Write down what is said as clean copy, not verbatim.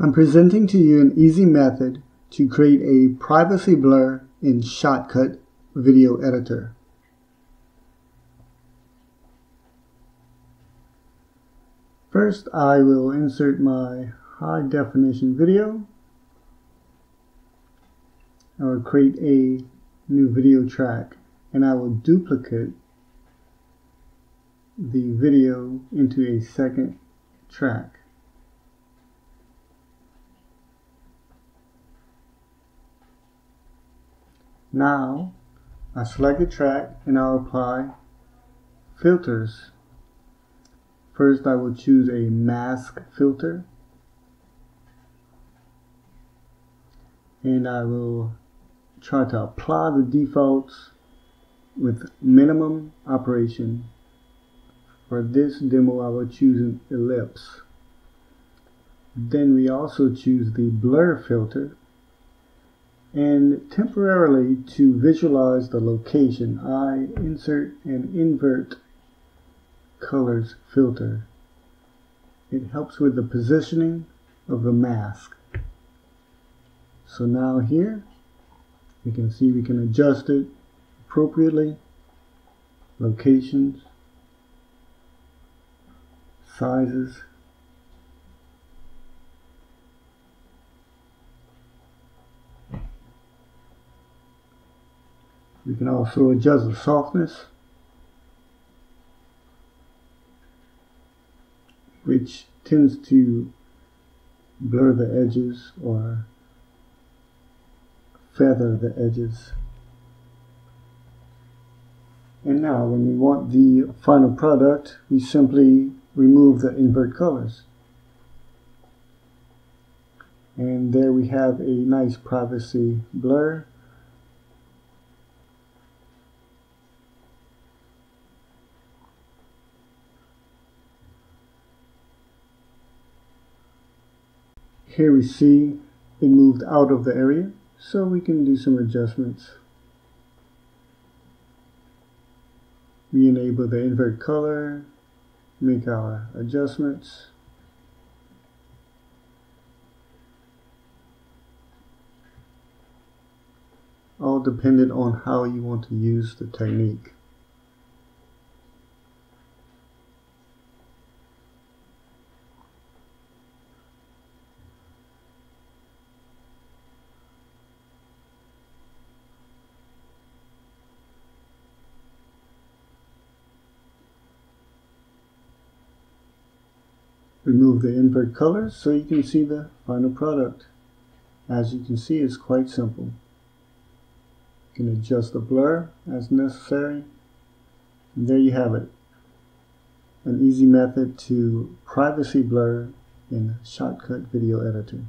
I'm presenting to you an easy method to create a privacy blur in Shotcut Video Editor. First, I will insert my high definition video. I will create a new video track and I will duplicate the video into a second track. Now I select a track and I'll apply filters. First I will choose a mask filter and I will try to apply the defaults with minimum operation. For this demo I will choose an ellipse. Then we also choose the blur filter, and temporarily to visualize the location I insert and invert colors filter. It helps with the positioning of the mask. So now here you can see we can adjust it appropriately, locations, sizes, we can also adjust the softness, which tends to blur the edges or feather the edges. And now when we want the final product, we simply remove the invert colors. And there we have a nice privacy blur. Here we see it moved out of the area, so we can do some adjustments. We enable the invert color, make our adjustments. All dependent on how you want to use the technique. Remove the invert colors so you can see the final product. As you can see, it's quite simple. You can adjust the blur as necessary. And there you have it. An easy method to privacy blur in Shotcut Video Editor.